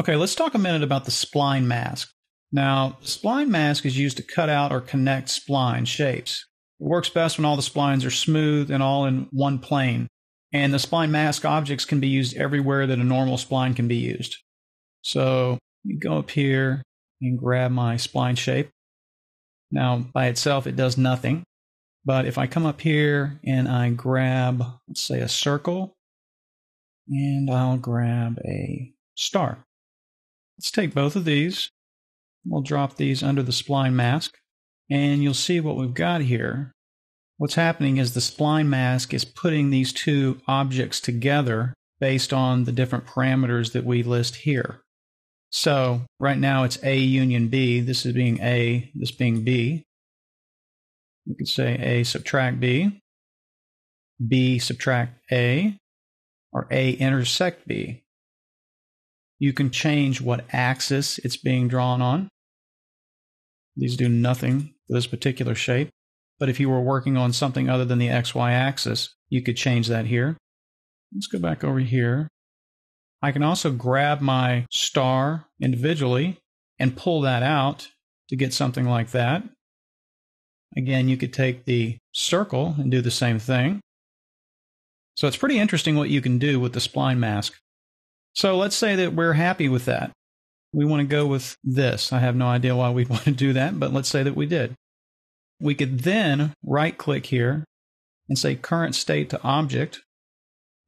Okay, let's talk a minute about the spline mask. Now, the spline mask is used to cut out or connect spline shapes. It works best when all the splines are smooth and all in one plane. And the spline mask objects can be used everywhere that a normal spline can be used. So, let me go up here and grab my spline shape. Now, by itself, it does nothing. But if I come up here and I grab, let's say, a circle, and I'll grab a star. Let's take both of these. We'll drop these under the spline mask, and you'll see what we've got here. What's happening is the spline mask is putting these two objects together based on the different parameters that we list here. So right now it's A union B. This is being A, this being B. We could say A subtract B, B subtract A, or A intersect B. You can change what axis it's being drawn on. These do nothing for this particular shape, but if you were working on something other than the XY axis, you could change that here. Let's go back over here. I can also grab my star individually and pull that out to get something like that. Again, you could take the circle and do the same thing. So it's pretty interesting what you can do with the spline mask. So let's say that we're happy with that. We want to go with this. I have no idea why we'd want to do that, but let's say that we did. We could then right-click here and say Current State to Object,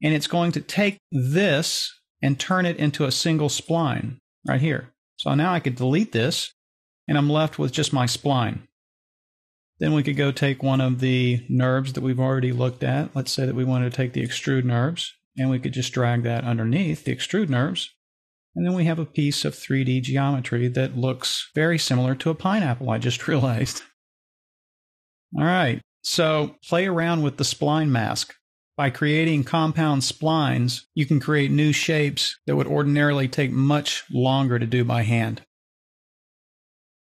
and it's going to take this and turn it into a single spline right here. So now I could delete this, and I'm left with just my spline. Then we could go take one of the NURBS that we've already looked at. Let's say that we wanted to take the Extrude NURBS. And we could just drag that underneath the Extrude NURBS, and then we have a piece of 3D geometry that looks very similar to a pineapple, I just realized. All right, so play around with the spline mask. By creating compound splines, you can create new shapes that would ordinarily take much longer to do by hand.